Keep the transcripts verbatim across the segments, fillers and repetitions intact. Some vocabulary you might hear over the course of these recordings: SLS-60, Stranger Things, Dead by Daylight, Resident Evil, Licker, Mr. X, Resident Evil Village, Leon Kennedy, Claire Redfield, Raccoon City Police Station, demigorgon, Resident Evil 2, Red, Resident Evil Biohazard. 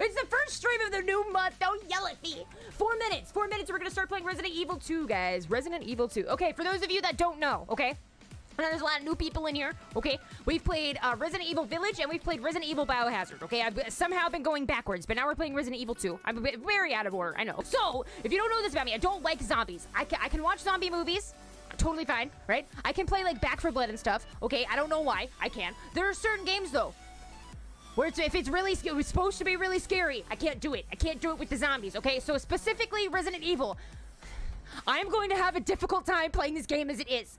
It's the first stream of the new month. Don't yell at me. Four minutes. Four minutes. We're going to start playing Resident Evil two, guys. Resident Evil two. Okay, for those of you that don't know, okay? I know there's a lot of new people in here, okay? We've played uh, Resident Evil Village, and we've played Resident Evil Biohazard, okay? I've somehow been going backwards, but now we're playing Resident Evil two. I'm a bit very out of order, I know. So, if you don't know this about me, I don't like zombies. I can, I can watch zombie movies. Totally fine, right? I can play, like, Back for Blood and stuff, okay? I don't know why. I can. There are certain games, though, where it's, if it's really scary, it's supposed to be really scary. I can't do it. I can't do it with the zombies, okay? So, specifically, Resident Evil... I'm going to have a difficult time playing this game as it is.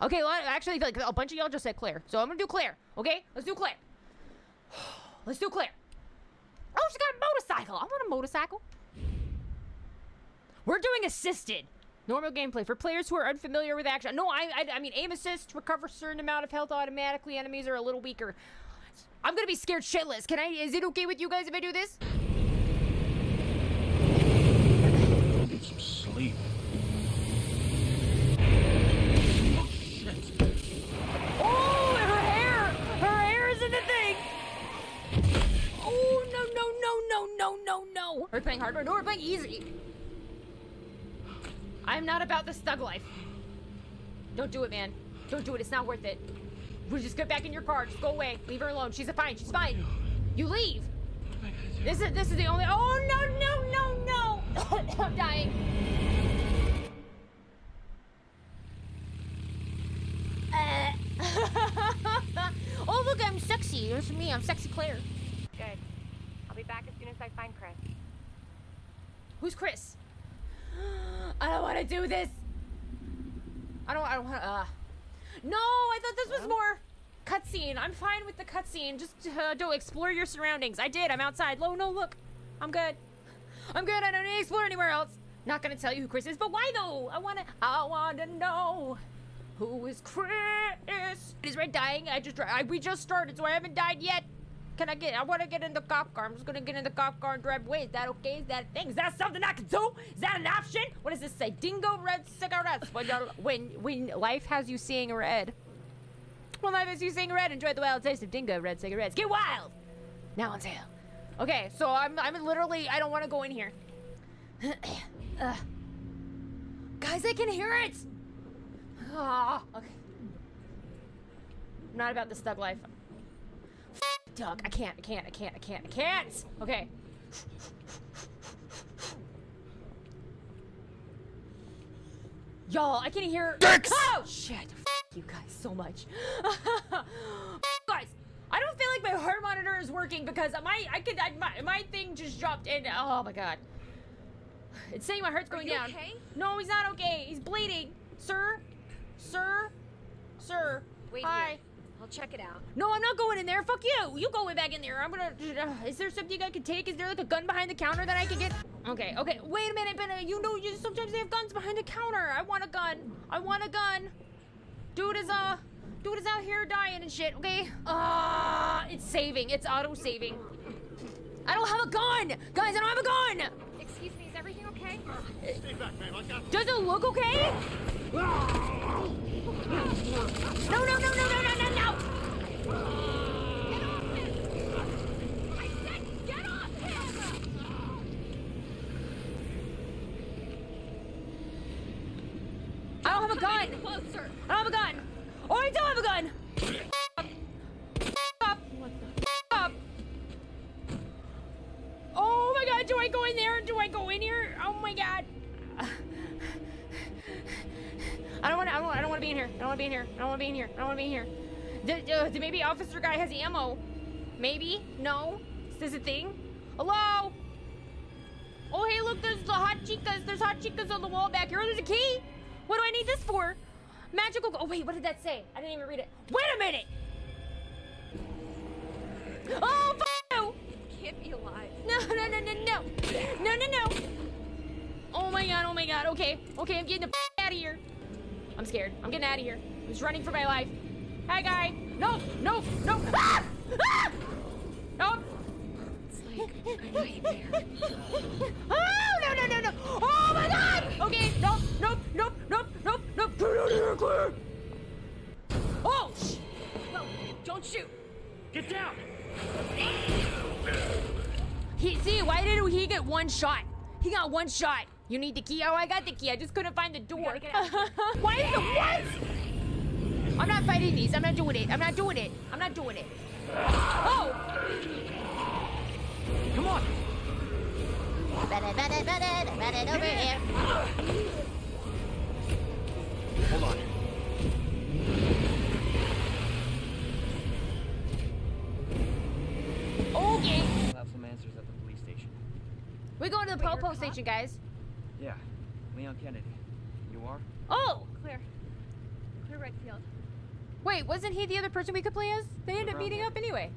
Okay, well, I actually feel like a bunch of y'all just said Claire. So I'm gonna do Claire, okay? Let's do Claire. Let's do Claire. Oh, she got a motorcycle. I want a motorcycle. We're doing assisted. Normal gameplay for players who are unfamiliar with action. No, I, I, I mean, aim assist, recover a certain amount of health automatically. Enemies are a little weaker. I'm gonna be scared shitless. Can I, is it okay with you guys if I do this? Get some sleep. Oh, shit. Oh, her hair! Her hair is in the thing! Oh, no, no, no, no, no, no, no. We're playing hard, no, we're playing easy. I'm not about this thug life. Don't do it, man. Don't do it. It's not worth it. We'll just get back in your car. Just go away. Leave her alone. She's fine. She's fine. You leave. This is this is the only. Oh no no no no! I'm dying. Uh. Oh look, I'm sexy. It's me. I'm sexy Claire. Good. I'll be back as soon as I find Chris. Who's Chris? I don't want to do this. I don't. I don't want to. Uh. No, I thought this was more cutscene. I'm fine with the cutscene. Just uh, don't explore your surroundings. I did. I'm outside. No, no, look. I'm good. I'm good. I don't need to explore anywhere else. Not gonna tell you who Chris is, but why though? I wanna. I wanna know who is Chris. Is Red dying? I just. I, we just started, so I haven't died yet. Can I get, I want to get in the cop car. I'm just going to get in the cop car and drive away. Is that okay? Is that a thing? Is that something I can do? Is that an option? What does this say? Dingo red cigarettes. When, when, when life has you seeing red. When life has you seeing red, enjoy the wild taste of dingo red cigarettes. Get wild! Now on sale. Okay, so I'm, I'm literally, I don't want to go in here. uh, guys, I can hear it! Oh, okay. I'm not about this thug life. Doug, I can't, I can't, I can't, I can't, I can't! Okay. Y'all, I can hear- Dicks! Oh, shit! F you guys so much. Guys, I don't feel like my heart monitor is working because my- I could- I, my, my thing just dropped in- oh my god. It's saying my heart's going down. Okay? No, he's not okay. He's bleeding. Sir? Sir? Sir? Wait Hi. Here. I'll check it out. No, I'm not going in there. Fuck you. You go back in there. I'm gonna... Uh, is there something I could take? Is there like a gun behind the counter that I could get? Okay, okay. Wait a minute, but uh, you know, you, sometimes they have guns behind the counter. I want a gun. I want a gun. Dude is, uh... Dude is out here dying and shit, okay? Ah, uh, it's saving. It's auto-saving. I don't have a gun! Guys, I don't have a gun! Excuse me, is everything okay? Stay back, babe. I got you. Does it look okay? No, no, no, no, no, no, no, no! Get off him! I said get off him! I don't have a gun! Closer. I don't have a gun! Oh, I do have a gun! Up. Up. Up. Oh my god, do I go in there? Do I go in here? Oh my god! I don't want to. I don't. I don't want to be in here. I don't want to be in here. I don't want to be in here. I don't want to be in here. D uh, maybe officer guy has ammo. Maybe. No. Is this a thing? Hello. Oh hey, look. There's the hot chicas. There's hot chicas on the wall back here. Oh, there's a key. What do I need this for? Magical. Oh wait. What did that say? I didn't even read it. Wait a minute. Oh f you. Can't be alive. No. No. No. No. No. No. No. No. Oh my god. Oh my god. Okay. Okay. I'm getting the f out of here. I'm scared. I'm getting out of here. I'm just running for my life. Hi, guy. No, no, no. Ah! Ah! No. It's like a nightmare. Ah! get one shot. He got one shot. You need the key? Oh, I got the key. I just couldn't find the door. Why is the what? I'm not fighting these. I'm not doing it. I'm not doing it. I'm not doing it. Oh! Come on. Run it, run it, run it, run it over here. Hold on. Okay. We'll have some answers at the police station. We're going to the Popo station, guys. Yeah, Leon Kennedy. You are? Oh! Claire. Claire Redfield. Wait, wasn't he the other person we could play as? They ended up meeting up anyway.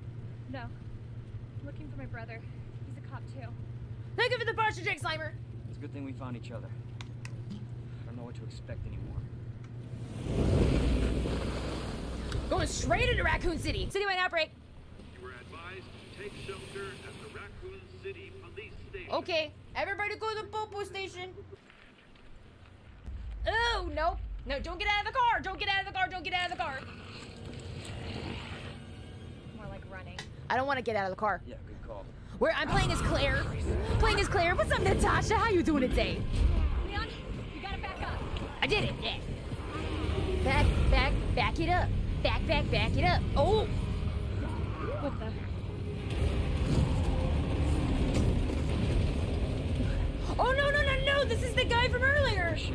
No. I'm looking for my brother. He's a cop, too. Thank you for the partridge egg, Slimer! It's a good thing we found each other. I don't know what to expect anymore. Going straight into Raccoon City! Citywide outbreak! You were advised to take shelter at the Raccoon City Police Station. Okay, everybody go to the Popo Station! Oh, no. No, don't get out of the car! Don't get out of the car! Don't get out of the car! More like running. I don't want to get out of the car. Yeah, good call. Where I'm playing as Claire. Playing as Claire. What's up, Natasha? How you doing today? Leon, you gotta back up. I did it. Yeah. Back, back, back it up. Back, back, back it up. Oh. What the? Oh no no no no! This is the guy from earlier. Shit.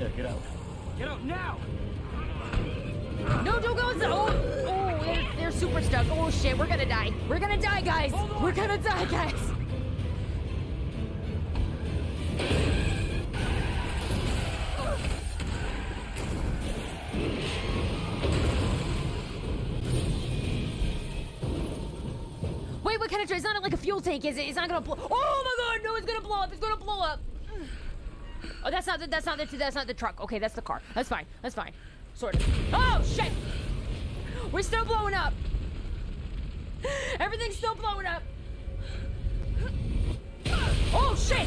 There, get out. Get out now. No, don't go inside. Oh, oh, they're, they're super stuck. Oh shit, we're gonna die. We're gonna die, guys. We're gonna die, guys. Oh. Wait, what kind of train? It's not like a fuel tank, is it? It's not gonna blow. Oh my god, no, it's gonna blow up. It's gonna blow up. Oh, that's not the. That's not the. That's not the truck. Okay, that's the car. That's fine. That's fine. Sort of. Oh, shit! We're still blowing up! Everything's still blowing up! Oh, shit!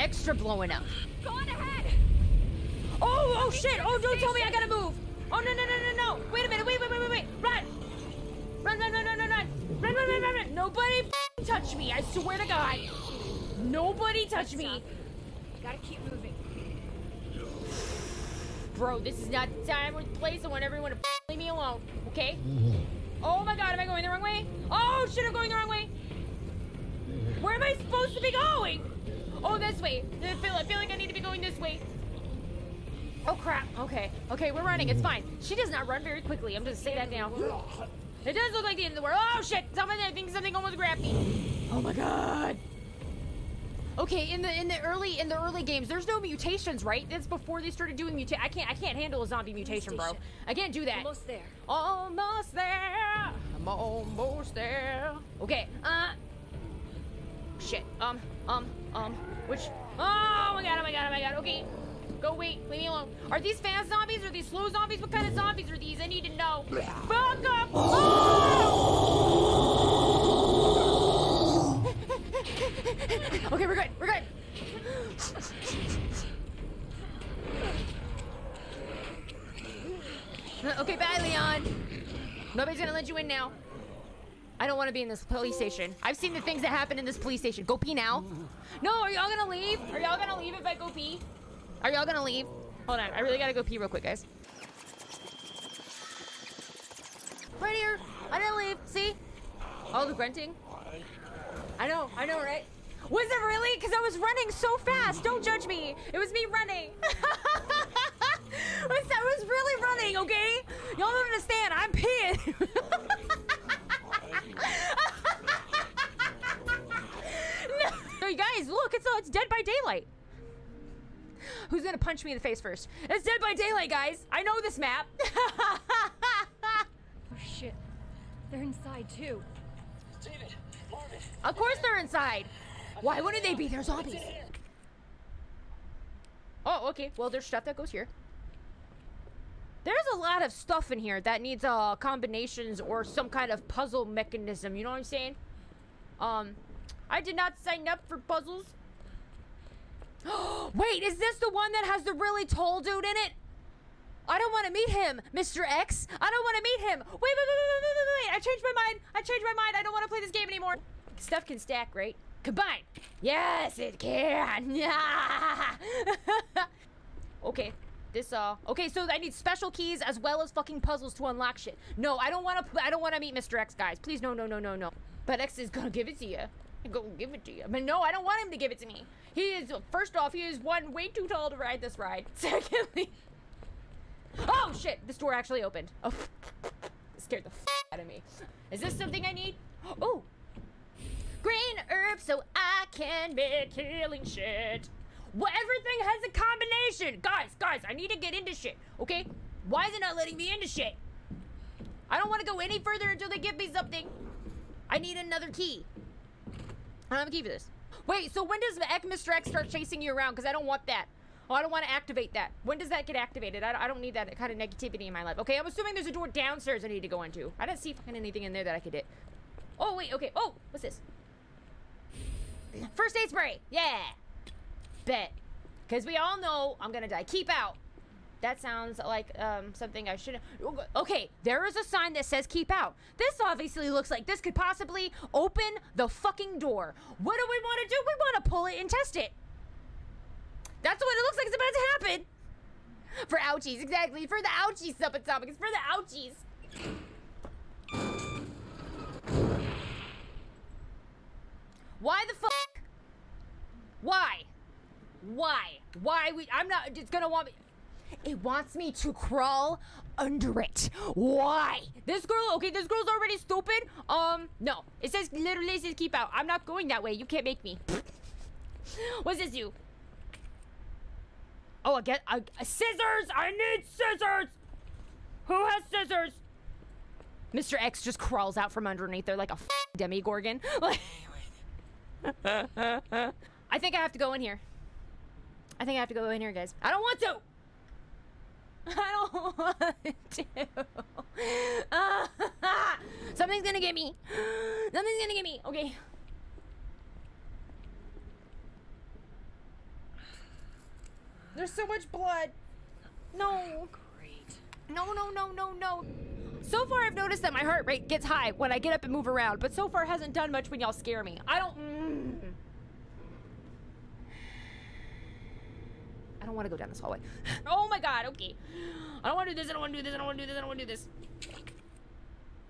Extra blowing up. Go on ahead! Oh, oh, shit! Oh, don't tell me I gotta move! Oh, no, no, no, no, no! Wait a minute, wait, wait, wait, wait, wait! Run! Run, run, run, run, run, run! Run, run, run, run, run! Nobody touch me, I swear to God! Nobody touch me! Gotta keep moving. Bro, this is not the time or place. I want everyone to leave me alone, okay? Oh my god, am I going the wrong way? Oh shit, I'm going the wrong way. Where am I supposed to be going? Oh, this way. I feel, I feel like I need to be going this way. Oh crap, okay. Okay, we're running, it's fine. She does not run very quickly, I'm just saying that now. It does look like the end of the world. Oh shit, something, I think something almost grabbed me. Oh my god. Okay, in the in the early in the early games, there's no mutations, right? That's before they started doing mutation. I can't I can't handle a zombie mutation, bro. I can't do that. Almost there. Almost there. I'm almost there. Okay. Uh. Shit. Um. Um. Um. Which? Oh my god! Oh my god! Oh my god! Okay. Go wait. Leave me alone. Are these fast zombies? Are these slow zombies? What kind of zombies are these? I need to know. Fuck up. Oh! Okay, we're good. We're good. Okay, bye, Leon. Nobody's gonna let you in now. I don't want to be in this police station. I've seen the things that happen in this police station. Go pee now. No, are y'all gonna leave? Are y'all gonna leave if I go pee? Are y'all gonna leave? Hold on, I really gotta go pee real quick, guys. Right here. I didn't leave. See? All the grunting. I know, I know, right? Was it really? Because I was running so fast. Don't judge me. It was me running. I was really running, okay? Y'all don't understand. I'm peeing. No. Hey guys, look. It's, uh, it's Dead by Daylight. Who's going to punch me in the face first? It's Dead by Daylight, guys. I know this map. Oh, shit. They're inside, too. David. Of course they're inside. Why wouldn't they be? They're zombies. Oh, okay. Well, there's stuff that goes here. There's a lot of stuff in here that needs uh, combinations or some kind of puzzle mechanism. You know what I'm saying? Um, I did not sign up for puzzles. Wait, is this the one that has the really tall dude in it? I don't want to meet him, Mister X. I don't want to meet him. Wait, wait, wait, wait, wait, wait, wait. I changed my mind. I changed my mind. I don't want to play this game. anymore. Stuff can stack, right? Combine! Yes, it can! Okay, this, uh... Okay, so I need special keys as well as fucking puzzles to unlock shit. No, I don't wanna... I don't wanna meet Mister X, guys. Please, no, no, no, no, no. But X is gonna give it to you. He's gonna give it to you. But no, I don't want him to give it to me. He is... First off, he is, one, way too tall to ride this ride. Secondly... Oh, shit! This door actually opened. Oh, it scared the f*** out of me. Is this something I need? Oh! Green herbs so I can make healing shit. Well, everything has a combination. Guys, guys, I need to get into shit, okay? Why is it not letting me into shit? I don't want to go any further until they give me something. I need another key. I don't have a key for this. Wait, so when does Mister X start chasing you around? Because I don't want that. Oh, I don't want to activate that. When does that get activated? I don't need that kind of negativity in my life. Okay, I'm assuming there's a door downstairs I need to go into. I didn't see fucking anything in there that I could hit. Oh, wait, okay. Oh, what's this? First aid spray! Yeah! Bet. Because we all know I'm gonna die. Keep out! That sounds like um, something I shouldn't... Okay, there is a sign that says keep out. This obviously looks like this could possibly open the fucking door. What do we want to do? We want to pull it and test it. That's what it looks like it's about to happen. For ouchies, exactly. For the ouchies, subatomics. For the ouchies. Why the fuck? Why? Why? Why we- I'm not- it's gonna want me- It wants me to crawl under it. Why? This girl- okay, this girl's already stupid. Um, no. It says- literally says keep out. I'm not going that way. You can't make me. What's this do? Oh, I get- I, I- scissors! I need scissors! Who has scissors? Mister X just crawls out from underneath there like a fucking demigorgon. Like- I think I have to go in here. I think I have to go in here, guys. I don't want to! I don't want to. Something's gonna get me. Something's gonna get me. Okay. There's so much blood. No. Great. No, no, no, no, no. So far, I've noticed that my heart rate gets high when I get up and move around, but so far hasn't done much when y'all scare me. I don't... Mm, I don't want to go down this hallway. Oh my god, okay. I don't want to do this, I don't want to do this, I don't want to do this, I don't want to do this.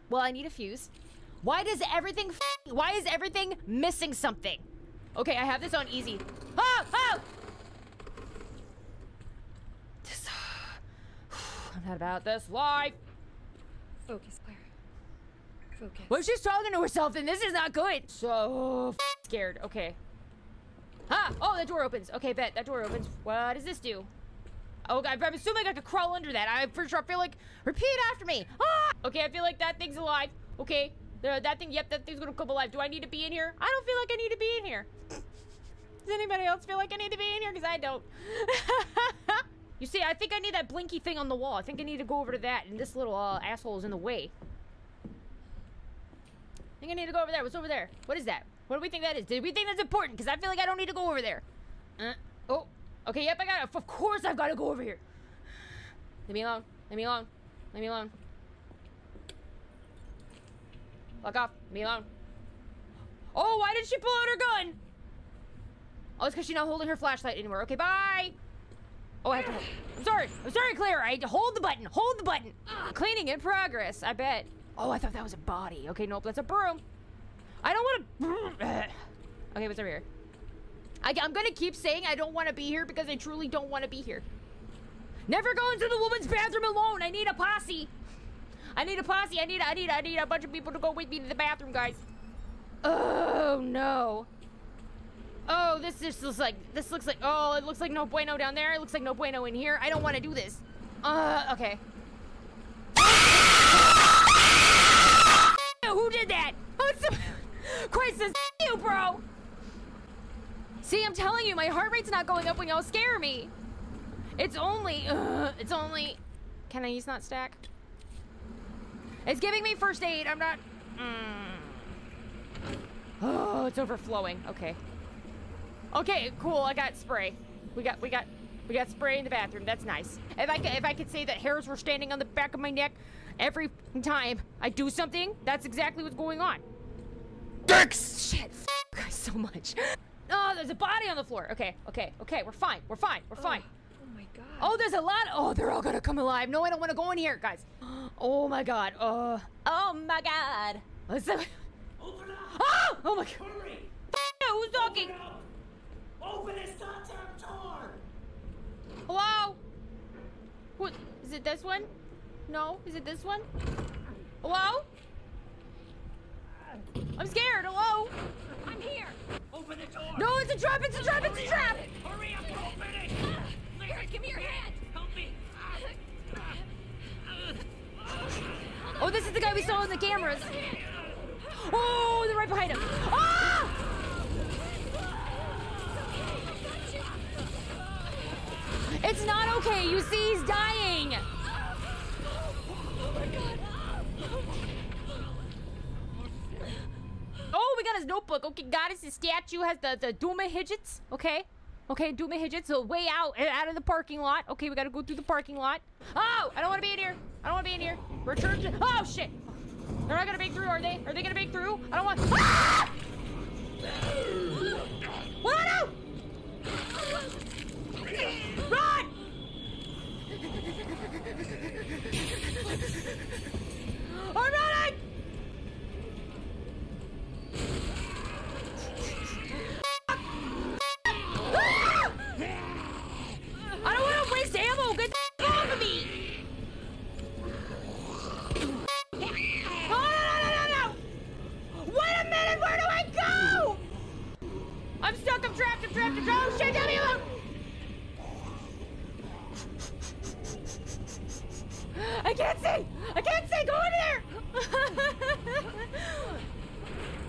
Well, I need a fuse. Why does everything... F Why is everything missing something? Okay, I have this on easy. Oh! Oh! This... Uh, I'm not about this life. Focus, Claire. Focus. Well, she's talking to herself, and this is not good. So scared. Okay. Ah! Oh, that door opens. Okay, bet. That door opens. What does this do? Oh, God. I'm assuming I could crawl under that. I for sure feel like... Repeat after me! Ah! Okay, I feel like that thing's alive. Okay. That thing... Yep, that thing's gonna come alive. Do I need to be in here? I don't feel like I need to be in here. Does anybody else feel like I need to be in here? Because I don't. You see, I think I need that blinky thing on the wall. I think I need to go over to that, and this little uh, asshole is in the way. I think I need to go over there. What's over there? What is that? What do we think that is? Did we think that's important? Because I feel like I don't need to go over there. Uh, oh. Okay, yep, I got to. Of course I've got to go over here. Leave me alone. Leave me alone. Leave me alone. Fuck off. Leave me alone. Oh, why did she pull out her gun? Oh, it's because she's not holding her flashlight anymore. Okay, bye. Oh, I have to hold. I'm sorry. I'm sorry, Claire. I hold the button. Hold the button. Ugh. Cleaning in progress, I bet. Oh, I thought that was a body. Okay, nope. That's a broom. I don't want to... Okay, what's over here? I, I'm going to keep saying I don't want to be here because I truly don't want to be here. Never go into the woman's bathroom alone. I need a posse. I need a posse. I need, I need, I need a bunch of people to go with me to the bathroom, guys. Oh, no. Oh, this just looks like, this looks like, oh, it looks like no bueno down there. It looks like no bueno in here. I don't want to do this. Uh, okay. Who did that? Oh, it's the, Christ, this you, bro. See, I'm telling you, my heart rate's not going up when y'all scare me. It's only, uh, it's only, can I use not stack? It's giving me first aid. I'm not, mm. Oh, it's overflowing. Okay. Okay, cool. I got spray. We got, we got, we got spray in the bathroom. That's nice. If I could, if I could say that hairs were standing on the back of my neck every time I do something, that's exactly what's going on. dicks! Shit, f you guys so much. Oh, there's a body on the floor. Okay, okay, okay, we're fine, we're fine, we're oh. fine. Oh my god. Oh, there's a lot. Oh, they're all gonna come alive. No, I don't wanna go in here, guys. Oh my god. Uh, oh my god. What's up? Open up! Oh, oh my god. Hurry! F who's talking? Open up! Open this goddamn door! Hello? What? Is it this one? No? Is it this one? Hello? I'm scared. Hello? I'm here. Open the door. No, it's a trap. It's a trap. It's a trap. Hurry up. Open it. Licker, give me your hand. Help me. Oh, this is the guy we saw in the cameras. Oh, they're right behind him. Ah! It's not okay. You see, he's dying. Oh, we got his notebook. Okay, goddess, his statue has the, the Duma Hidgets. Okay. Okay, Duma Hidgets. So way out, out of the parking lot. Okay, we gotta go through the parking lot. Oh, I don't wanna be in here. I don't wanna be in here. Return to... Oh, shit. They're not gonna make through, are they? Are they gonna make through? I don't want... Ah! What? No! Run! I'm running! I don't want to waste ammo. Get the f off of me! Oh, no, no, no, no! Wait a minute! Where do I go? I'm stuck. I'm trapped. I'm trapped. I'm trapped. Oh, shit! Let me alone! I can't see! I can't see! Go in there!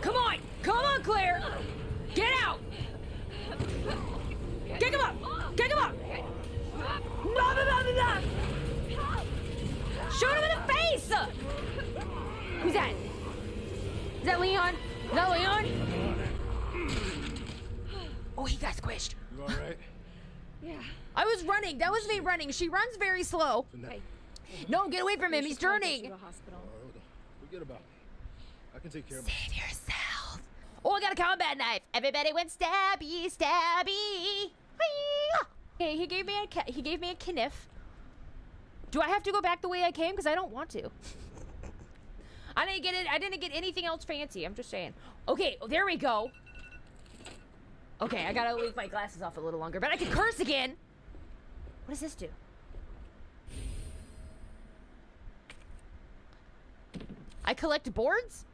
Come on! Come on, Claire! Get out! Kick him up! Kick him up! No, no, no, no, no! Shoot him in the face! Who's that? Is that Leon? Is that Leon? Oh, he got squished. You all right? Yeah. I was running. That was me running. She runs very slow. Hey. No, get away from him. He's turning. Right, forget about me. I can take care of him. Save yourself. Oh, I got a combat knife. Everybody went stabby, stabby. Hey, he gave me a he gave me a knife. Do I have to go back the way I came? Because I don't want to. I didn't get it. I didn't get anything else fancy. I'm just saying. Okay, well, there we go. Okay, I gotta leave my glasses off a little longer, but I can curse again. What does this do? I collect boards?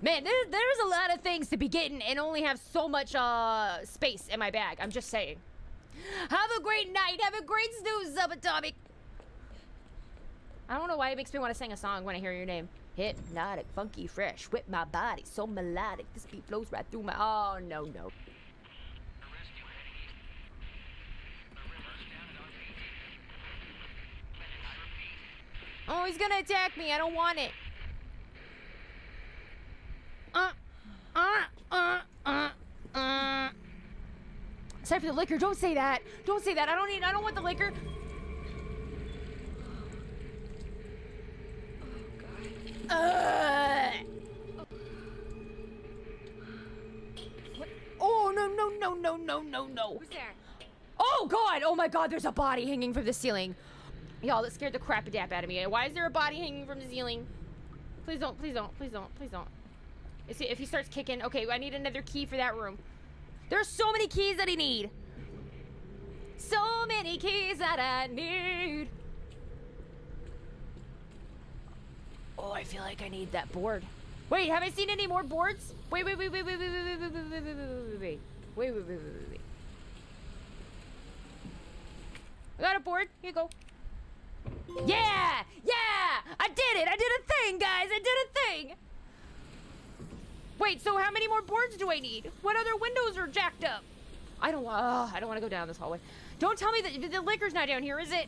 Man, there, there's a lot of things to be getting and only have so much uh, space in my bag. I'm just saying. Have a great night. Have a great snooze, subatomic. I don't know why it makes me want to sing a song when I hear your name. Hypnotic, funky, fresh, whip my body, so melodic. This beat flows right through my... Oh, no, no. Oh, he's gonna attack me. I don't want it. Uh, uh, uh, uh, uh. Sorry for the liquor. Don't say that. Don't say that. I don't need. I don't want the liquor. Oh God. Uh. What? Oh no no no no no no no. Who's there? Oh God. Oh my God. There's a body hanging from the ceiling. Y'all, that scared the crap a dap out of me. Why is there a body hanging from the ceiling? Please don't. Please don't. Please don't. Please don't. If he starts kicking, okay, I need another key for that room. There's so many keys that I need. So many keys that I need. Oh, I feel like I need that board. Wait, have I seen any more boards? Wait, wait, wait, wait, wait, wait, wait, wait, wait, wait, wait, wait, wait, wait, wait, wait. I got a board. Here you go. Yeah, yeah, I did it. I did a thing, guys. I did a thing. Wait, so how many more boards do I need? What other windows are jacked up? I don't want. Uh, I don't want to go down this hallway. Don't tell me that the liquor's not down here, is it?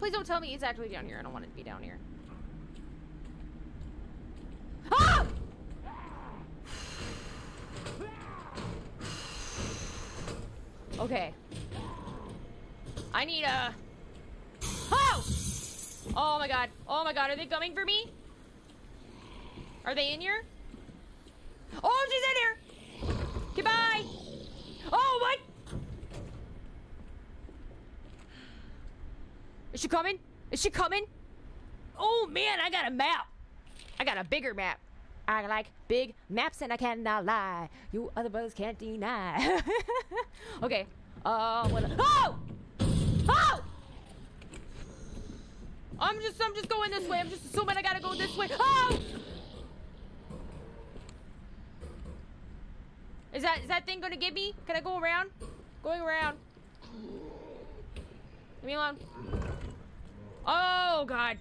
Please don't tell me it's actually down here. I don't want it to be down here. Ah! Okay. I need a. Oh! Oh my God! Oh my God! Are they coming for me? Are they in here? Oh, she's in here! Goodbye! Oh, what? Is she coming? Is she coming? Oh, man, I got a map. I got a bigger map. I like big maps and I cannot lie. You other brothers can't deny. Okay. Uh, what a oh! Oh! I'm just, I'm just going this way. I'm just assuming I gotta go this way. Oh! Is that, is that thing gonna get me? Can I go around? Going around. Leave me alone. Oh, God.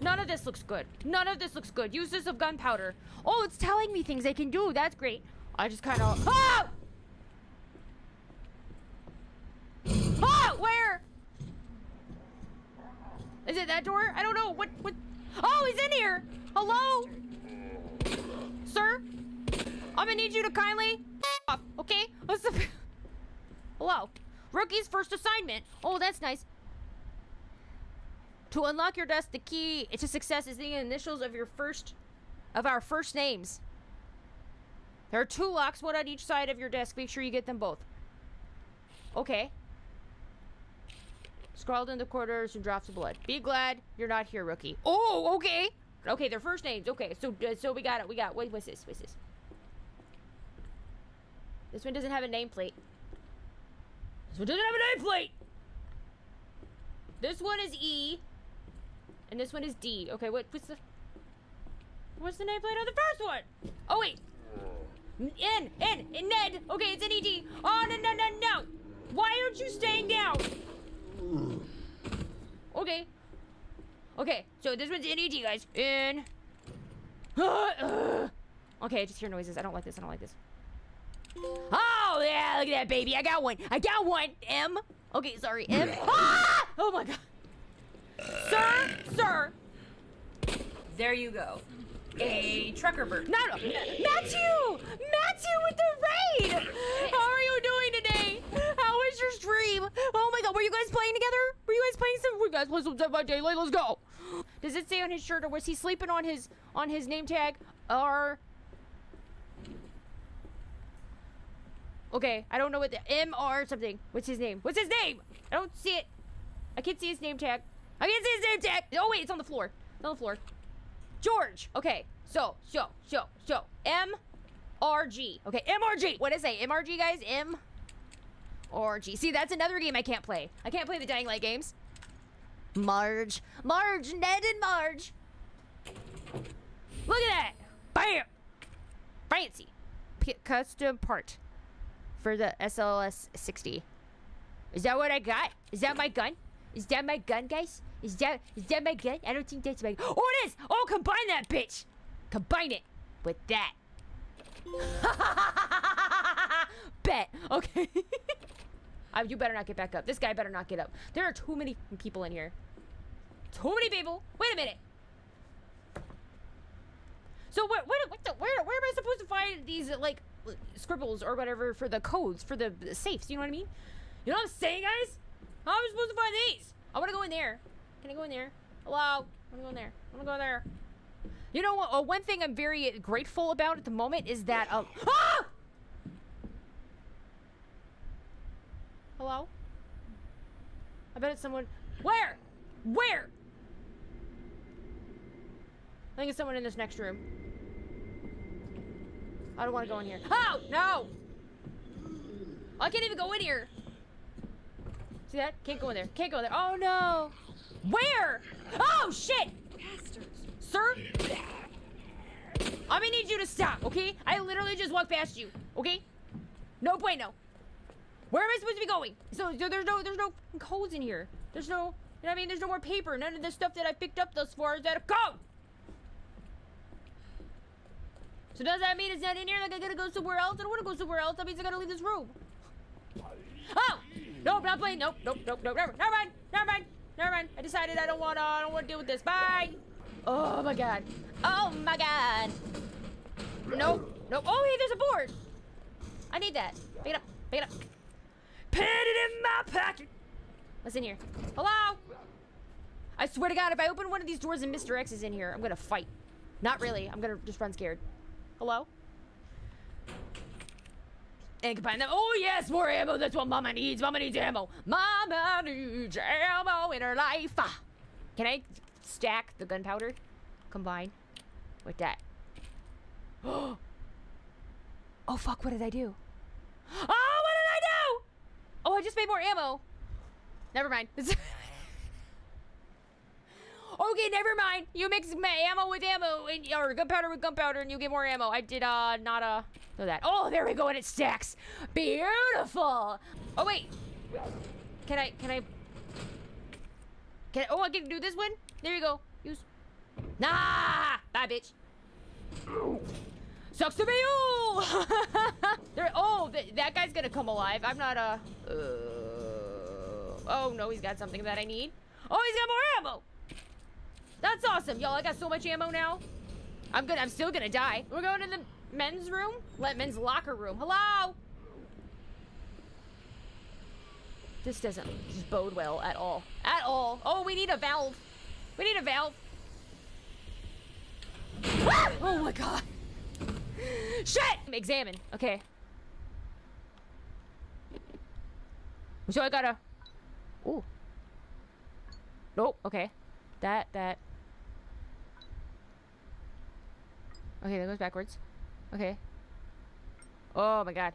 None of this looks good. None of this looks good. Uses of gunpowder. Oh, it's telling me things I can do. That's great. I just kind of... Oh! Oh, where? Is it that door? I don't know. What? What? Oh, he's in here. Hello? Sir? I'm gonna need you to kindly... off, okay? What's the... Hello? Rookie's first assignment. Oh, that's nice. To unlock your desk, the key to success is the initials of your first, of our first names. There are two locks, one on each side of your desk. Make sure you get them both. Okay. Scrawled in the corners and drops of blood. Be glad you're not here, Rookie. Oh, okay. Okay, their first names. Okay, so so we got it. We got. Wait, what's this? What's this? This one doesn't have a nameplate. This one doesn't have a nameplate. This one is E. And this one is D. Okay, what, what's the... What's the nameplate on the first one? Oh, wait. N, N, N, Ned. Okay, it's an E D. Oh, no, no, no, no. Why aren't you staying down? Okay. Okay, so this one's N E D, guys. N. Okay, I just hear noises. I don't like this. I don't like this. Oh, yeah, look at that, baby. I got one. I got one. M. Okay, sorry. M. Ah! Oh my God. Sir, sir. There you go. A trucker bird. Not a, Matthew! Matthew with the raid! How are you doing today? How was your stream? Oh my God, were you guys playing together? Were you guys playing some? We guys played some Dead by Daylight. Let's go. Does it say on his shirt, or was he sleeping on his on his name tag? Or okay, I don't know what the M R something. What's his name? What's his name? I don't see it. I can't see his name tag. I can't see his name tag. Oh wait, it's on the floor. It's on the floor. George. Okay, so so so so M R G. Okay, M R G. What did I say? M R G, guys. M R G. See, that's another game I can't play. I can't play the Dying Light games. Marge, Marge, Ned and Marge. Look at that. Bam. Fancy. P custom part. For the S L S sixty. Is that what I got? Is that my gun? Is that my gun, guys? Is that is that my gun? I don't think that's my gun. Oh, it is! Oh, combine that bitch! Combine it with that. Bet. Okay. uh, you better not get back up. This guy better not get up. There are too many people in here. Too many people. Wait a minute. So what? What? What the, where? Where am I supposed to find these like? Scribbles or whatever for the codes for the safes, you know what I mean? You know what I'm saying, guys? How am I supposed to find these? I want to go in there. Can I go in there? Hello? I want to go in there. I want to go in there. You know what? Uh, one thing I'm very grateful about at the moment is that. Um, ah! Hello? I bet it's someone. Where? Where? I think it's someone in this next room. I don't want to go in here. Oh, no! I can't even go in here. See that? Can't go in there. Can't go in there. Oh, no. Where? Oh, shit! Bastards. Sir? I'm gonna need you to stop, okay? I literally just walked past you, okay? No bueno. Where am I supposed to be going? So, so there's no there's no codes in here. There's no, you know what I mean? There's no more paper. None of the stuff that I picked up thus far is that a code. So does that mean it's not in here? Like I gotta go somewhere else? I don't wanna go somewhere else. That means I gotta leave this room. Oh! Nope, not playing. Nope, nope, nope, nope. Never, never mind. Never mind. Never mind. I decided I don't wanna. I don't wanna deal with this. Bye. Oh my God. Oh my God. Nope. Nope. Oh hey, there's a board. I need that. Pick it up. Pick it up. Put it in my pocket. What's in here? Hello. I swear to God, if I open one of these doors and Mister X is in here, I'm gonna fight. Not really. I'm gonna just run scared. Hello? egg behind them. Oh yes, more ammo. That's what Mama needs. Mama needs ammo. Mama needs ammo in her life. Can I stack the gunpowder? Combine with that. Oh fuck! What did I do? Oh, what did I do? Oh, I just made more ammo. Never mind. Okay, never mind. You mix ammo with ammo, and, or gunpowder with gunpowder, and you get more ammo. I did, uh, not, uh, know that. Oh, there we go, and it stacks. Beautiful. Oh, wait. Can I, can I, can I, oh, I can do this one? There you go. Use. Nah! Bye, bitch. Sucks to be you! There, oh, th that guy's gonna come alive. I'm not, uh, uh, oh, no, he's got something that I need. Oh, he's got more ammo! That's awesome, y'all. I got so much ammo now. I'm good. I'm still gonna die. We're going to the men's room. Let men's locker room. Hello. This doesn't just bode well at all. At all. Oh, we need a valve. We need a valve. Ah! Oh my god. Shit. Examine. Okay. So I gotta. Ooh. Nope. Okay. That. That. Okay, that goes backwards. Okay. Oh my god.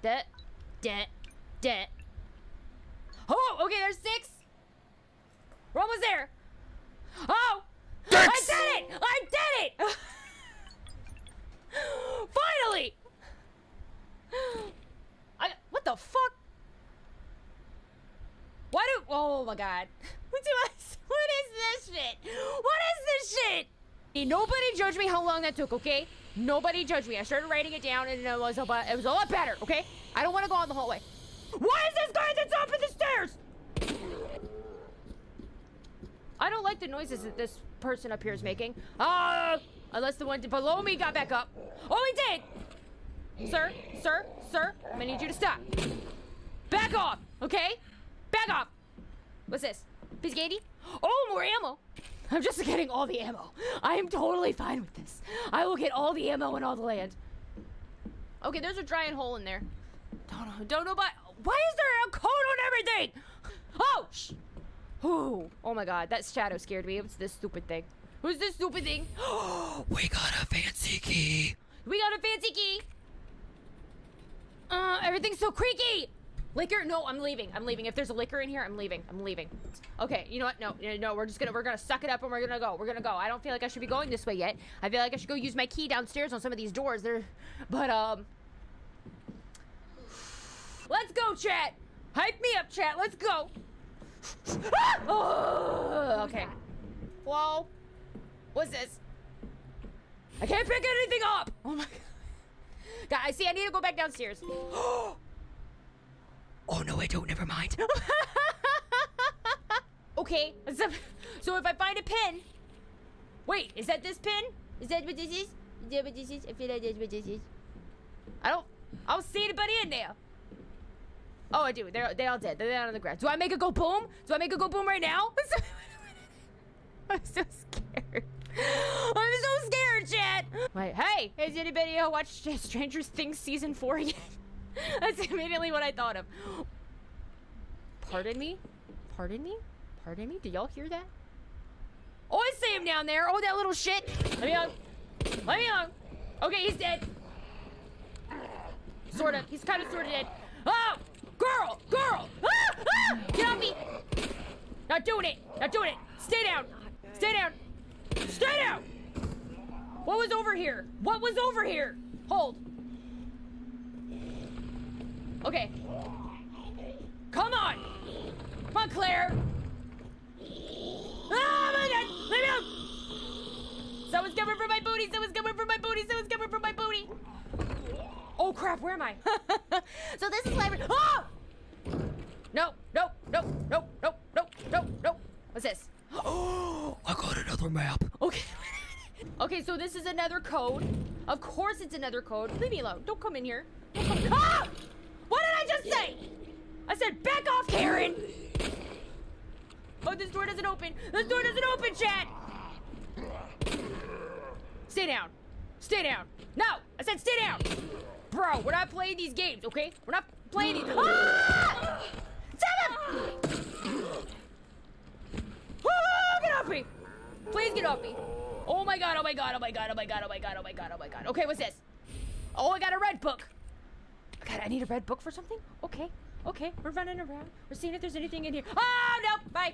That. That. That. Oh, okay, there's six. We're almost there. Oh! Six. I did it! I did it! Finally! I. What the fuck? Why do. Oh my god. What do I. What is this shit? What is this shit? Nobody judged me how long that took, okay? Nobody judged me. I started writing it down and it was a, it was a lot better, okay? I don't want to go on the hallway. Why is this guy at the top of the stairs? I don't like the noises that this person up here is making. Ah! Uh, unless the one below me got back up. Oh, he did! Sir, sir, sir, I'm gonna need you to stop. Back off, okay? Back off! What's this? Biscotti? Oh, more ammo! I'm just getting all the ammo. I am totally fine with this. I will get all the ammo and all the land. Okay, there's a giant hole in there. Don't know, don't know, but why is there a code on everything? Oh, shh. Ooh. Oh my god, that shadow scared me. What's this stupid thing? Who's this stupid thing? We got a fancy key. We got a fancy key. Uh, everything's so creaky. Licker? No, I'm leaving. I'm leaving. If there's a licker in here, I'm leaving. I'm leaving. Okay, you know what? No, no, we're just gonna we're gonna suck it up and we're gonna go. We're gonna go. I don't feel like I should be going this way yet. I feel like I should go use my key downstairs on some of these doors. There, but um, let's go, chat. Hype me up, chat. Let's go. Ah! Oh, okay. Whoa. What's this? I can't pick anything up. Oh my god. God, I see. I need to go back downstairs. Oh no, I don't, never mind. Okay, so, so if I find a pin. Wait, is that this pin? Is that what this is? Is that what this is? I feel like that's what this is. I don't, I don't see anybody in there. Oh, I do, they're, they're all dead, they're down on the ground. Do I make it go boom? Do I make it go boom right now? I'm so scared. I'm so scared, chat. Wait, hey, has anybody watched Stranger Things season four yet? That's immediately what I thought of. Pardon me? Pardon me? Pardon me? Did y'all hear that? Oh, I see him down there. Oh, that little shit. Let me on. Let me on. Okay, he's dead. Sort of. He's kind of sort of dead. Oh! Girl! Girl! Ah! Ah! Get off me! Not doing it. Not doing it. Stay down. Stay down. Stay down! What was over here? What was over here? Hold. Okay. Come on! Come on, Claire! Ah, my god! Leave me alone! Someone's coming for my booty! Someone's coming for my booty! Someone's coming for my booty! Oh crap, where am I? So this is why we're- Ah! No, no, no, no, no, no, no, no! What's this? Oh, I got another map! Okay. Okay, so this is another code. Of course it's another code. Leave me alone. Don't come in here. Don't come- Ah! What did I just say? I said, back off, Karen! Oh, this door doesn't open. This door doesn't open, chat! Stay down. Stay down. No, I said sit down! Bro, we're not playing these games, okay? We're not playing these- Ah! Stop him! Ah, get off me! Please get off me! Oh my god, oh my god, oh my god, oh my god, oh my god, oh my god, oh my god. Okay, what's this? Oh, I got a red book! God, I need a red book for something? Okay, okay, we're running around. We're seeing if there's anything in here. Oh, no! Bye!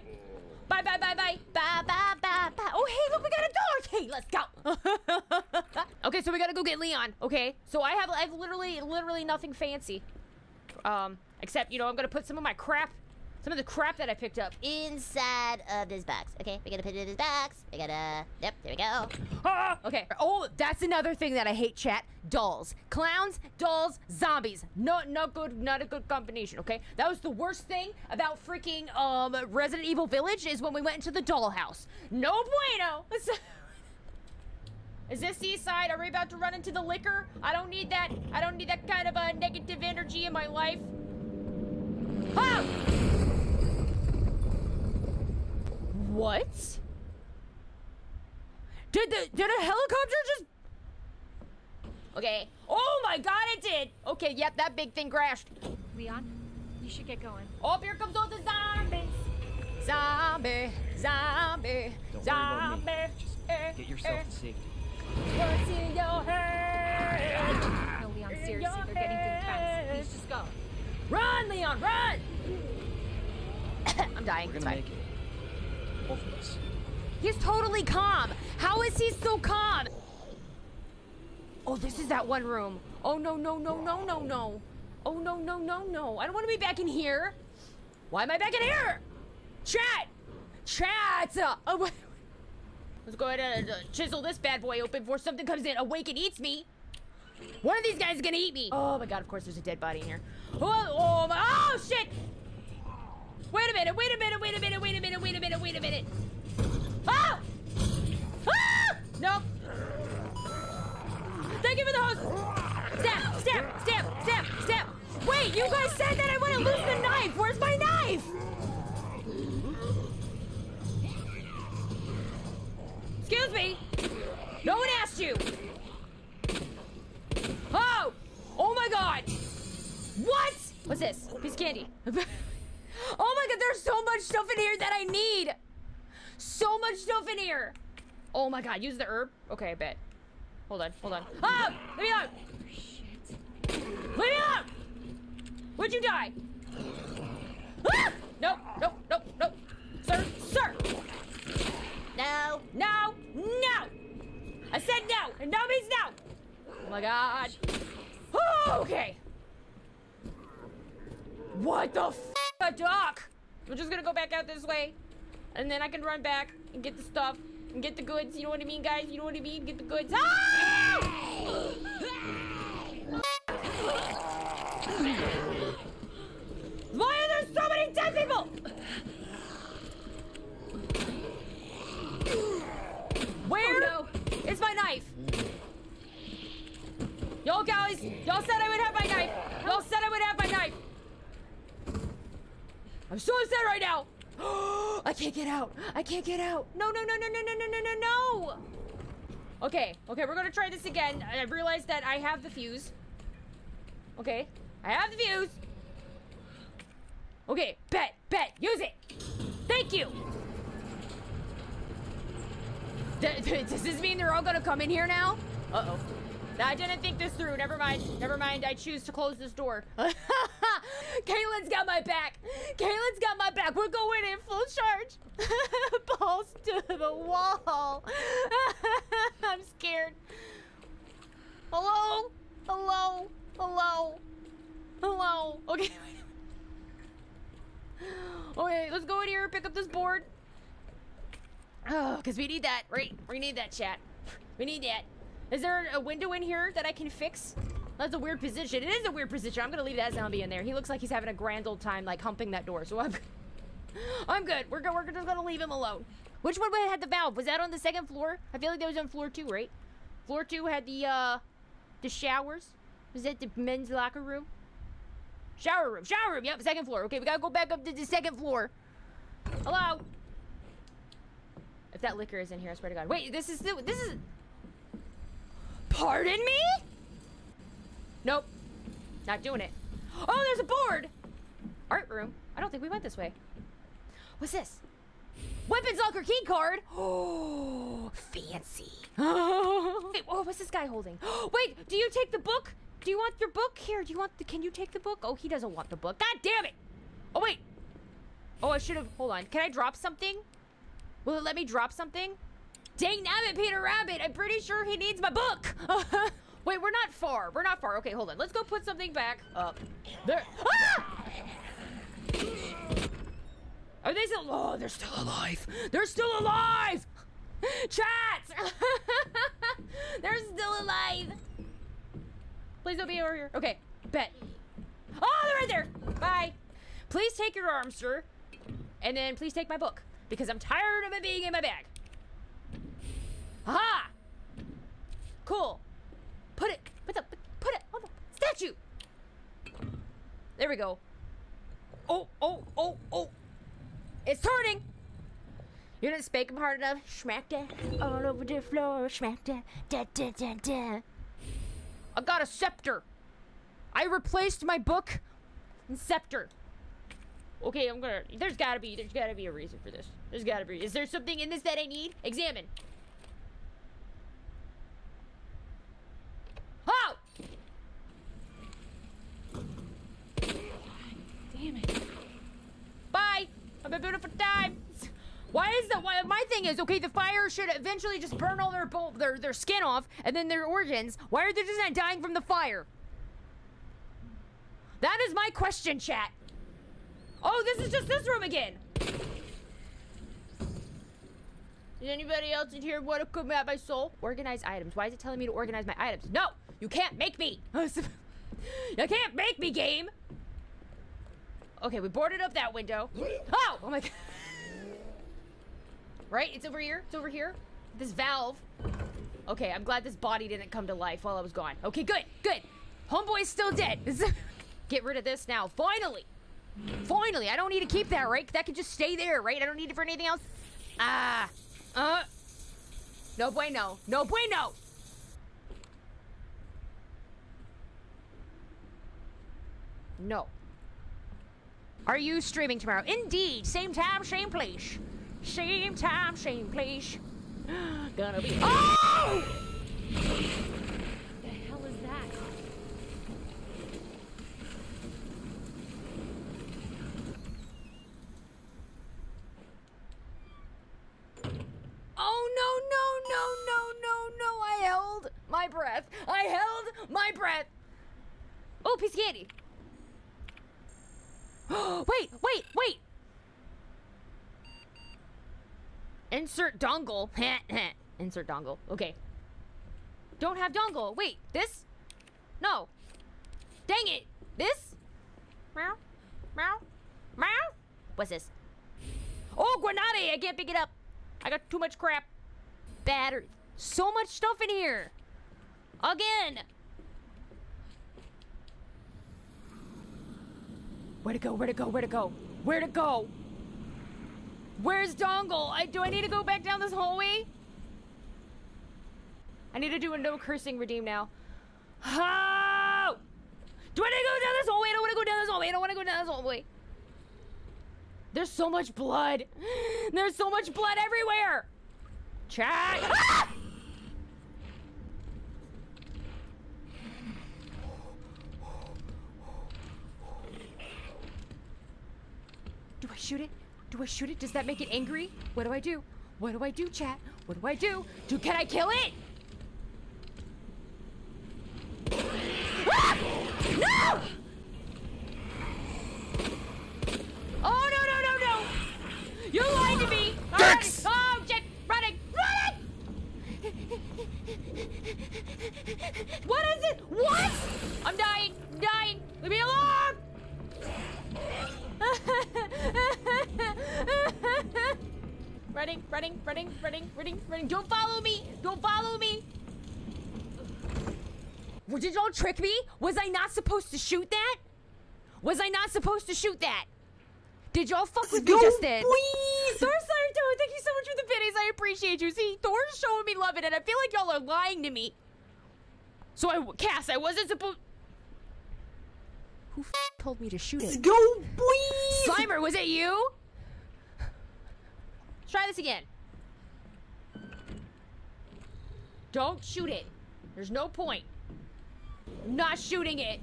Bye, bye, bye, bye! Bye, bye, bye, bye! Oh, hey, look, we got a door! Hey, let's go! Okay, so we gotta go get Leon, okay? So I have, I have literally, literally nothing fancy. Um, except, you know, I'm gonna put some of my crap, some of the crap that I picked up inside of this box, okay? We gotta put it in this box. We gotta, yep, there we go. Ah, okay, oh, that's another thing that I hate, chat. Dolls. Clowns, dolls, zombies. No, no good, not a good combination, okay? That was the worst thing about freaking um, Resident Evil Village is when we went into the dollhouse. No bueno! Is this Seaside? Are we about to run into the liquor? I don't need that. I don't need that kind of uh, negative energy in my life. Ah! What? Did the, did a helicopter just... Okay. Oh my god, it did! Okay, yep, that big thing crashed. Leon, you should get going. Oh, here comes all the zombies! Zombie, zombie, don't zombie. Worry about me. Just eh, get yourself eh. to safety. What's in your head? No, Leon, seriously, they're getting through the fence. Please just go. Run, Leon, run! I'm dying. We're gonna make it. Both of us. He's totally calm. How is he so calm? Oh, this is that one room. Oh, no, no, no, no, no, no. Oh, no, no, no, no. I don't want to be back in here. Why am I back in here? Chat! Chat! Oh, let's go ahead and uh, chisel this bad boy open before something comes in, awake and eats me. One of these guys is gonna eat me. Oh, my God, of course there's a dead body in here. Oh, oh, my, oh shit! Wait a minute, wait a minute, wait a minute, wait a minute, wait a minute, wait a minute. Oh! Ah! Nope. Thank you for the host! Stab! Stab! Stab! Stab! Stab! Wait, you guys said that I want to lose the knife! Where's my knife? Excuse me! No one asked you! Oh! Oh my god! What? What's this? Piece of candy. Oh my god, there's so much stuff in here that I need! So much stuff in here! Oh my god, use the herb? Okay, I bet. Hold on, hold on. Oh! Leave me alone! Leave me alone! Would you die? Ah! No, no, no, no. Sir, sir! No, no, no! I said no, and no means no! Oh my god. Oh, okay. What the f? A duck? We're just gonna go back out this way, and then I can run back and get the stuff. Get the goods, you know what I mean, guys? You know what I mean? Get the goods. Ah! Why are there so many dead people? Where oh, no. is my knife? Yo, guys, y'all said I would have my knife. Y'all said I would have my knife. I'm so upset right now. I can't get out. I can't get out. No, no, no, no, no, no, no, no, no, no. Okay, okay, we're gonna try this again. I realized that I have the fuse. Okay, I have the fuse. Okay, bet, bet, use it. Thank you. D- does this mean they're all gonna come in here now? Uh-oh. I didn't think this through. Never mind. Never mind. I choose to close this door. Caitlin's got my back. Caitlin's got my back. We're going in full charge. Balls to the wall. I'm scared. Hello? Hello? Hello? Hello? Okay. Okay, let's go in here and pick up this board. Oh, because we need that. Right? We need that, chat. We need that. Is there a window in here that I can fix? That's a weird position. It is a weird position. I'm gonna leave that zombie in there. He looks like he's having a grand old time, like, humping that door. So I'm, I'm good. We're good. We're just gonna leave him alone. Which one had the valve? Was that on the second floor? I feel like that was on floor two, right? Floor two had the, uh, the showers. Was that the men's locker room? Shower room. Shower room. Yep, second floor. Okay, we gotta go back up to the second floor. Hello? If that liquor is in here, I swear to God. Wait, this is the, this is... Pardon me? Nope. Not doing it. Oh, there's a board! Art room. I don't think we went this way. What's this? Weapons locker key card! Oh, fancy. Oh, what's this guy holding? Wait, do you take the book? Do you want your book? Here, do you want the... Can you take the book? Oh, he doesn't want the book. God damn it! Oh, wait. Oh, I should have... Hold on. Can I drop something? Will it let me drop something? Dang nabbit, Peter Rabbit! I'm pretty sure he needs my book! Wait, we're not far. We're not far. Okay, hold on. Let's go put something back up. There. Ah! Are they still... Oh, they're still alive. They're still alive! Chats! They're still alive. Please don't be over here. Okay, bet. Oh, they're right there. Bye. Please take your arm, sir. And then please take my book. Because I'm tired of it being in my bag. Aha! Cool. Put it, put it, put it on the statue. There we go. Oh, oh, oh, oh. It's turning. You didn't spank him hard enough. Smack that all over the floor. Smack that, da, da, da, da. I got a scepter. I replaced my book and scepter. Okay, I'm gonna, there's gotta be, there's gotta be a reason for this. There's gotta be, is there something in this that I need? Examine. Oh! Damn it. Bye! Have a beautiful time! Why is that? Why, my thing is, okay, the fire should eventually just burn all their, their their skin off and then their organs. Why are they just not dying from the fire? That is my question, chat. Oh, this is just this room again. Does anybody else in here want to come at my soul? Organize items. Why is it telling me to organize my items? No! You can't make me! You can't make me, game! Okay, we boarded up that window. Oh! Oh my god. Right? It's over here? It's over here? This valve. Okay, I'm glad this body didn't come to life while I was gone. Okay, good! Good! Homeboy's still dead! Get rid of this now. Finally! Finally! I don't need to keep that, right? That could just stay there, right? I don't need it for anything else. Ah! Uh... No bueno. No bueno! No. Are you streaming tomorrow? Indeed. Same time, same place. Same time, same place. Gonna be. Oh! What the hell is that? Oh no no no no no! I held my breath. I held my breath. Oh, piece of candy. Wait, wait, wait! Insert dongle. Insert dongle. Okay. Don't have dongle. Wait, this? No. Dang it! This? Meow. Meow. Meow. What's this? Oh, grenade! I can't pick it up. I got too much crap. Battery. So much stuff in here. Again. Where to go? Where to go? Where to go? Where to go? Where's Dongle? I, do I need to go back down this hallway? I need to do a no cursing redeem now. Oh! Do I need to go down this hallway? I don't want to go down this hallway. I don't want to go down this hallway. There's so much blood. There's so much blood everywhere. Chat. Ah! Do I shoot it? Do I shoot it? Does that make it angry? What do I do? What do I do, chat? What do I do? Do can I kill it? Ah! No! Oh no no no no! You lied to me! I'm running. Oh shit! Running! Running! What is it? What? I'm dying! I'm dying! Leave me alone! Running, running, running, running, running, running. Don't follow me! Don't follow me! Did y'all trick me? Was I not supposed to shoot that? Was I not supposed to shoot that? Did y'all fuck with me just then? Thor, sorry, thank you so much for the pennies. I appreciate you. See, Thor's showing me love it, and I feel like y'all are lying to me. So I, Cass, I wasn't supposed. Who f told me to shoot it? Let's go, boy! Slimer, was it you? Let's try this again. Don't shoot it. There's no point. I'm not shooting it.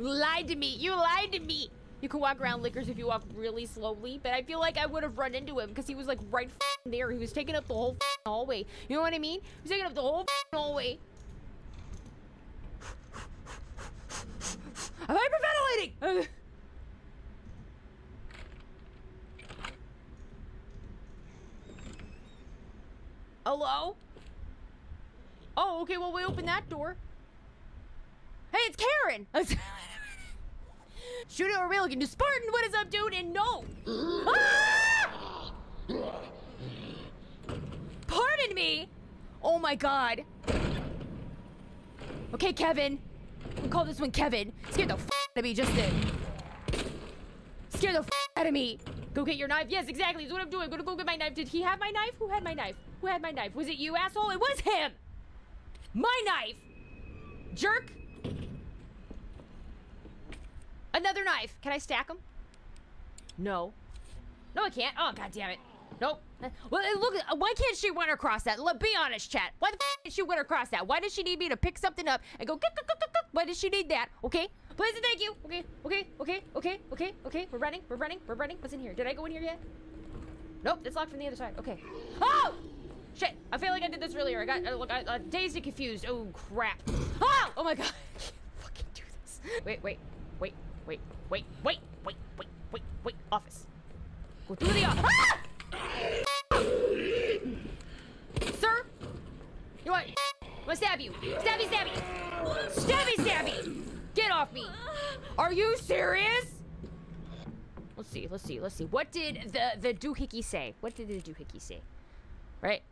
You lied to me. You lied to me. You can walk around Lickers if you walk really slowly, but I feel like I would have run into him because he was like right there. He was taking up the whole hallway. You know what I mean? He was taking up the whole hallway. I'm hyperventilating! Hello? Oh, okay, well, we open that door. Hey, it's Karen! Shoot it or real again. New Spartan, what is up, dude? And no! Ah! Pardon me! Oh my god. Okay, Kevin. We'll call this one Kevin. Scared the f out of me just then. Scared the f out of me. Go get your knife. Yes, exactly. That's what I'm doing. I'm gonna go get my knife. Did he have my knife? Who had my knife? Who had my knife? Was it you, asshole? It was him! My knife! Jerk! Another knife. Can I stack them? No. No, I can't. Oh, god damn it. Nope. Well, look, why can't she run across that? Let be honest, chat. Why the f did she run across that? Why does she need me to pick something up and go? Why does she need that? Okay. Please and thank you. Okay. Okay. Okay. Okay. Okay. Okay. We're running. We're running. We're running. What's in here? Did I go in here yet? Nope. It's locked from the other side. Okay. Oh! Shit. I feel like I did this earlier. I got uh, look. I, uh, dazed and confused. Oh crap. Oh! Oh my god. I can't fucking do this. Wait. Wait. Wait. Wait. Wait. Wait. Wait. Wait. Wait. Wait. Office. Go through the office. Ah! Sir, you want? I'm gonna stab you. Stabby, stabby, stabby, stabby. Get off me! Are you serious? Let's see. Let's see. Let's see. What did the the doohickey say? What did the doohickey say? Right.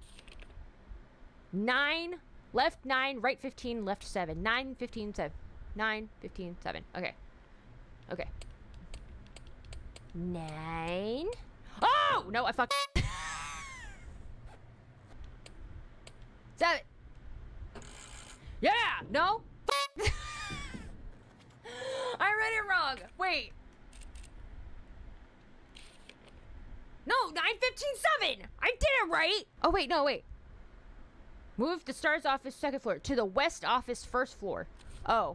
Nine. Left nine. Right fifteen. Left seven. Nine. Fifteen. Seven. Nine. Fifteen. Seven. Okay. Okay. Nine. Oh! No, I fucked. Seven. Yeah! No? Fuck. I read it wrong. Wait. No, nine fifteen seven! I did it right! Oh, wait, no, wait. Move the STARS office second floor to the west office first floor. Oh.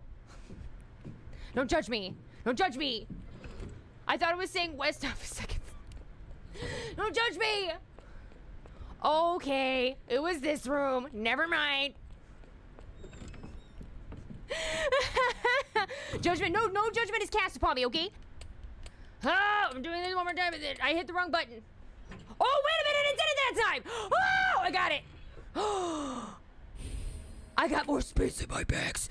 Don't judge me. Don't judge me. I thought it was saying west office second floor. Don't judge me! Okay, it was this room. Never mind. Judgment, no, no judgment is cast upon me, okay? Oh, I'm doing this one more time. I hit the wrong button. Oh, wait a minute, I did it that time! Oh, I got it! I got more space in my bags.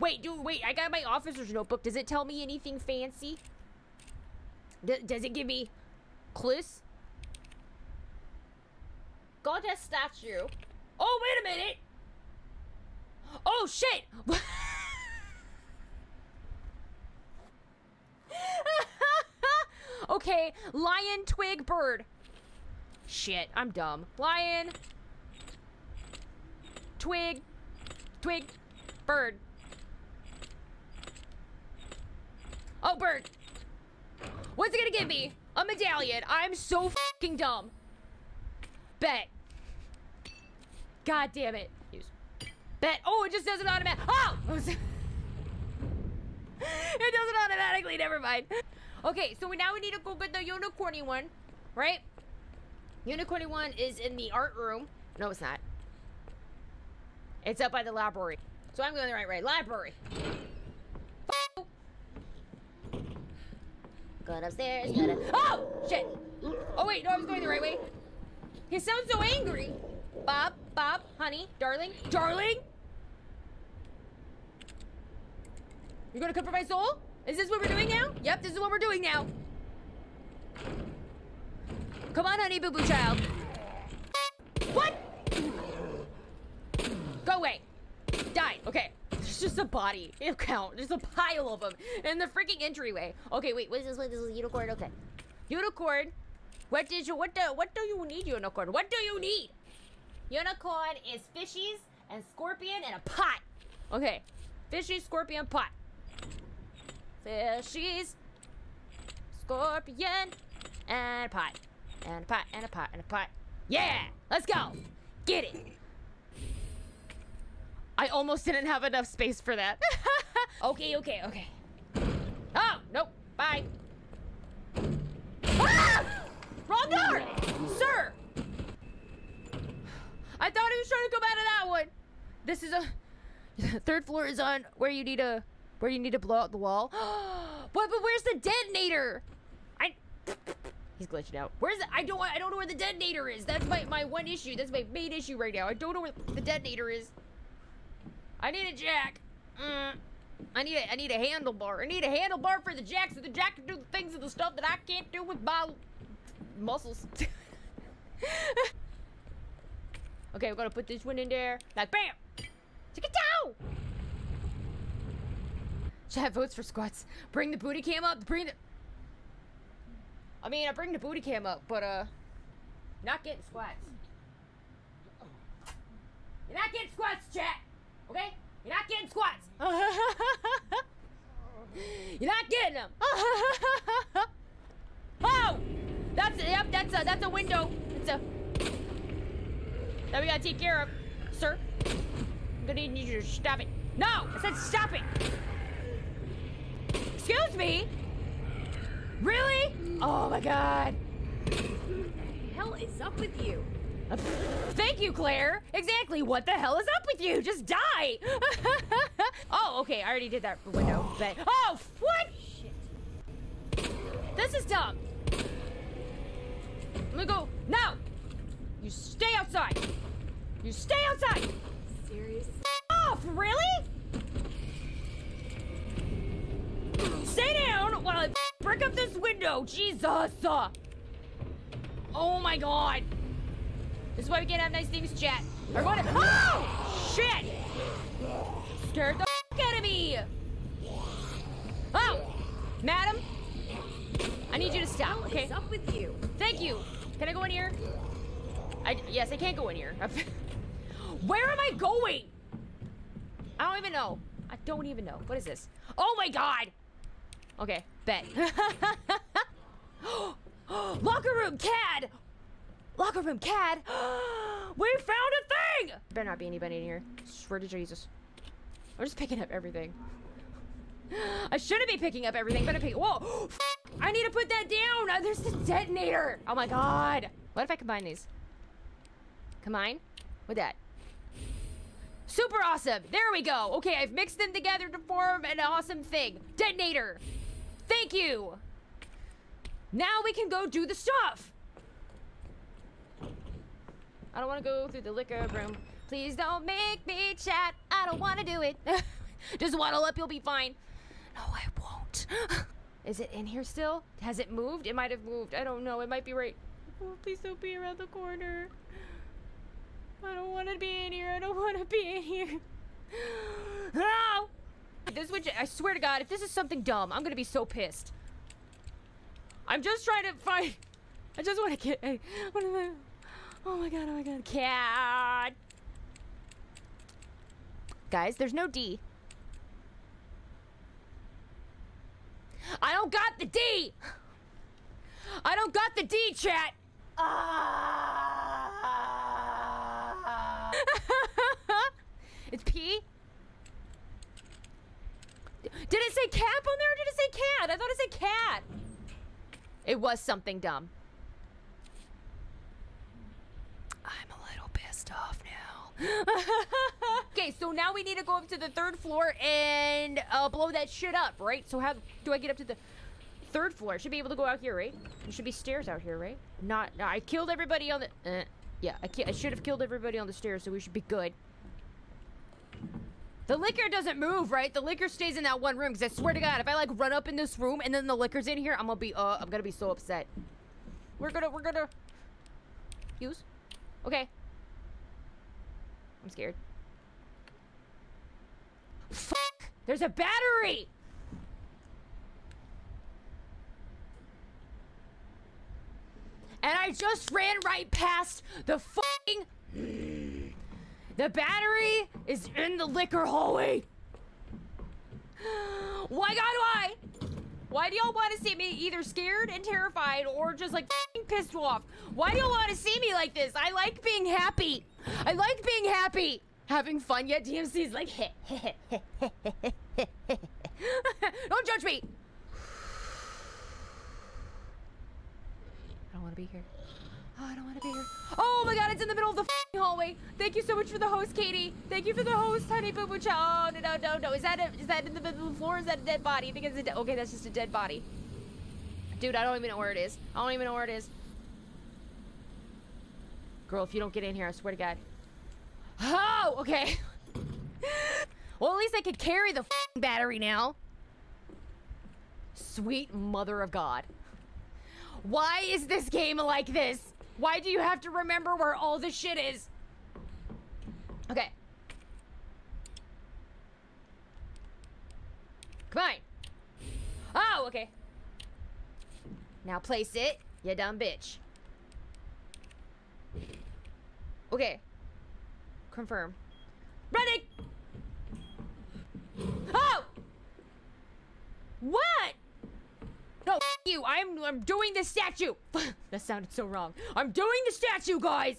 Wait, dude, wait, I got my officer's notebook. Does it tell me anything fancy? D does it give me clues? Goddess statue. Oh, wait a minute. Oh, shit. Okay, lion, twig, bird. Shit, I'm dumb. Lion, twig, twig, bird. Oh, bird. What's it gonna give me? A medallion. I'm so fucking dumb. Bet. God damn it. Use. Bet. Oh, it just does it automatically. Oh! It does it automatically. Never mind. Okay, so we, now we need to go get the unicorny one, right? Unicorny one is in the art room. No, it's not. It's up by the library. So I'm going the right way. Library. Going upstairs, gotta... Oh! Shit! Oh wait, no, I was going the right way. He sounds so angry! Bob, Bob, honey, darling, darling! You're gonna comfort my soul? Is this what we're doing now? Yep, this is what we're doing now. Come on, honey, boo-boo child. What? Go away. Die. Okay. It's just a body. It'll count. There's a pile of them in the freaking entryway. Okay, wait. What is this? Wait, this is a unicorn. Okay, unicorn. What did you? What do? What do you need, unicorn? What do you need? Unicorn is fishies and scorpion and a pot. Okay, fishies, scorpion, pot. fishies, scorpion, and a pie, and a pie, and a pie, and a pie. Yeah, let's go. Get it. I almost didn't have enough space for that. Okay, okay, okay. Oh, nope. Bye. Ah! Wrong door! Sir! I thought he was trying to come out of that one. This is a... Third floor is on where you need a... Where you need to blow out the wall. But, but where's the detonator? I... He's glitching out. Where's the... I don't, I don't know where the detonator is. That's my, my one issue. That's my main issue right now. I don't know where the detonator is. I need a jack. Mm. I need a, I need a handlebar. I need a handlebar for the jack so the jack can do the things and the stuff that I can't do with my muscles. Okay, we're gonna put this one in there. Like, bam! Check it out! Chat votes for squats. Bring the booty cam up. Bring the... I mean, I bring the booty cam up, but, uh... not getting squats. You're not getting squats, chat! Okay? You're not getting squats! You're not getting them! Oh! That's a, yep, that's a, that's a window. It's a... That we gotta take care of, sir. I'm gonna need you to stop it. No! I said stop it! Excuse me? Really? Oh my god. What the hell is up with you? Thank you, Claire. Exactly. What the hell is up with you? Just die. Oh, okay. I already did that window. But oh, what? Shit. This is dumb. I'm gonna go. No. You stay outside. You stay outside. Serious? Off. Really? Stay down while I brick up this window. Jesus. Oh my god. This is why we can't have nice things, chat. We're going to- Oh! Shit! Scared the f*** out of me! Oh! Madam? I need you to stop, okay? What's up with you? Thank you! Can I go in here? I- Yes, I can't go in here. Where am I going? I don't even know. I don't even know. What is this? Oh my god! Okay, bet. Locker room, C A D! Locker room, C A D! We found a thing! Better not be anybody in here. Swear to Jesus. I'm just picking up everything. I shouldn't be picking up everything, but I'm picking- Whoa! I need to put that down! There's the detonator! Oh my god! What if I combine these? Combine? With that. Super awesome! There we go! Okay, I've mixed them together to form an awesome thing. Detonator! Thank you! Now we can go do the stuff! I don't want to go through the liquor room. Please don't make me chat. I don't want to do it. Just waddle up, you'll be fine. No, I won't. Is it in here still? Has it moved? It might have moved. I don't know. It might be right. Oh, please don't be around the corner. I don't want to be in here. I don't want to be in here. No! This would, I swear to God, if this is something dumb, I'm going to be so pissed. I'm just trying to find... I just want to get... Hey, what am I... Oh my god, oh my god. Cat! Guys, there's no D. I don't got the D! I don't got the D, chat! Uh... It's P? Did it say cap on there or did it say cat? I thought it said cat. It was something dumb. Off now. Okay, so now we need to go up to the third floor and uh, blow that shit up, right? So how do I get up to the third floor? I should be able to go out here, right? There should be stairs out here, right? Not, no, I killed everybody on the, uh, yeah, I, I should have killed everybody on the stairs, so we should be good. The liquor doesn't move, right? The liquor stays in that one room, because I swear to God, if I like run up in this room and then the liquor's in here, I'm gonna be, uh, I'm gonna be so upset. We're gonna, we're gonna use, okay. I'm scared. Fuck! There's a battery! And I just ran right past the fucking... The battery is in the liquor hallway! Why god why? Why do y'all want to see me either scared and terrified or just like pissed off? Why do y'all want to see me like this? I like being happy. I like being happy. Having fun, yet D M C's like, heh, heh, heh, heh, heh, heh, heh. Don't judge me. I don't want to be here. Oh, I don't want to be here. Oh my god, it's in the middle of the f***ing hallway. Thank you so much for the host, Katie. Thank you for the host, honey boo boo chow. Oh, no, no, no, no. Is that, a, is that in the middle of the floor? Is that a dead body? I think it's a dead... Okay, that's just a dead body. Dude, I don't even know where it is. I don't even know where it is. Girl, if you don't get in here, I swear to god. Oh, okay. Well, at least I could carry the f***ing battery now. Sweet mother of god. Why is this game like this? Why do you have to remember where all the shit is? Okay. Come on. Oh, okay. Now place it, you dumb bitch. Okay. Confirm. Ready! Oh! What? No, f you. I'm, I'm doing the statue. That sounded so wrong. I'm doing the statue, guys.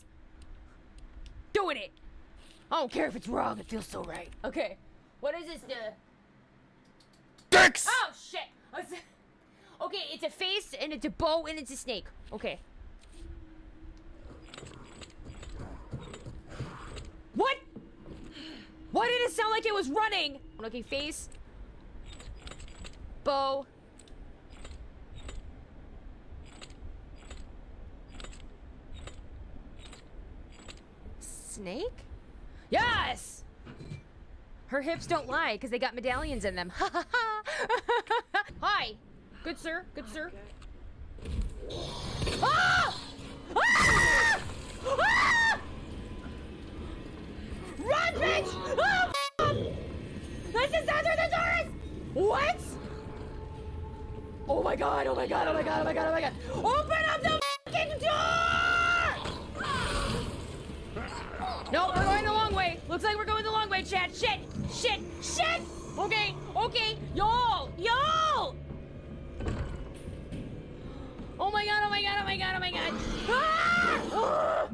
Doing it. I don't care if it's wrong. It feels so right. Okay. What is this? The... Dicks! Oh, shit. Okay, it's a face, and it's a bow, and it's a snake. Okay. What? Why did it sound like it was running? Okay, face. Bow. Snake? Yes! Her hips don't lie, because they got medallions in them. Ha ha ha! Hi! Good sir, good sir. Okay. Ah! Ah! Ah! Run, bitch! Oh, f***! This is under the doors! What? Oh my god, oh my god, oh my god, oh my god, oh my god! Open up the f***ing door! No, we're going the long way. Looks like we're going the long way, chat. Shit, shit, shit. Okay, okay, y'all, y'all. Oh my god, oh my god, oh my god, oh my god. Ah!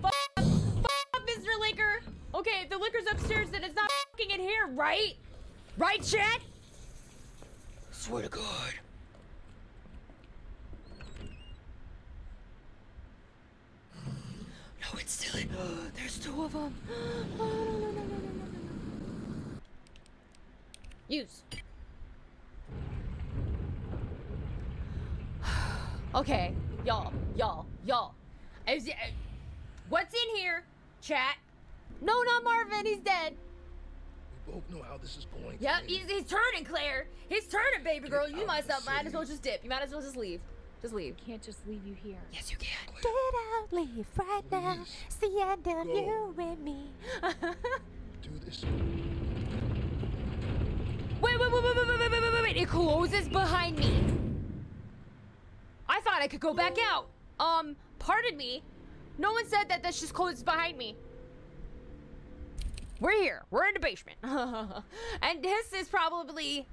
Fuck up, fuck up, Mister Licker. Okay, if the Licker's upstairs, then it's not fucking in here, right? Right, chat? Swear to god. No, it's still in. There's two of them. Oh, no, no, no, no, no, no, no. Use. Okay, y'all, y'all, y'all. What's in here, chat? No, not Marvin. He's dead. We both know how this is going. Yep, he's, he's turning, Claire. He's turning, baby girl. You myself might as well just dip. You might as well just leave. Just leave. You can't just leave you here. Yes, you can. Get out, leave right Please. now. It's the end of Go. you and me. Do this. Wait, wait, wait, wait, wait, wait, wait, wait, wait. It closes behind me. I thought I could go back out. Um, pardon me. No one said that this just closed behind me. We're here. We're in the basement. And this is probably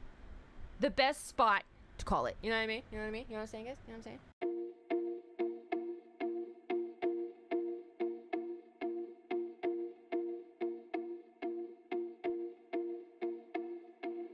the best spot to call it. You know what I mean? You know what I mean? You know what I'm saying, guys? You know what I'm saying?